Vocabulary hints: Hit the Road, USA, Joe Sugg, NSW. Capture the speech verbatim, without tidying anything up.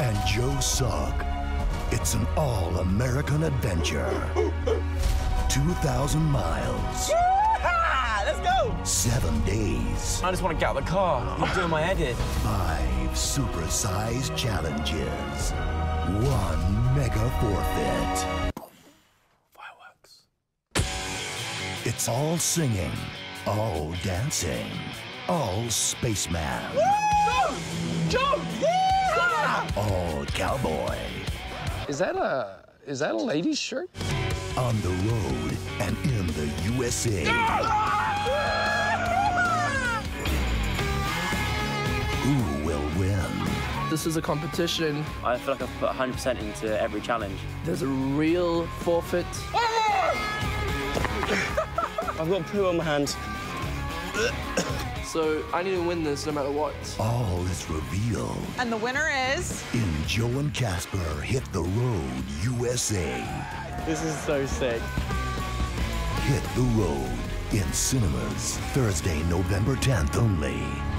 and Joe Sugg. It's an all-American adventure. two thousand miles. Let's go! Seven days. I just want to get out of the car. I'm doing my head in. Five supersized challenges. One mega forfeit. Fireworks. It's all singing, all dancing, all spaceman. Woo! Go! Go! Yeah! All cowboy. Is that a is that a lady's shirt? On the road and in the U S A. Ah! Who will win? This is a competition. I feel like I've put one hundred percent into every challenge. There's a real forfeit. Ah! I've got poo on my hands. So I need to win this no matter what. All is revealed. And the winner is... in Joe and Caspar Hit the Road, U S A. This is so sick. Hit the Road in cinemas Thursday, November tenth only.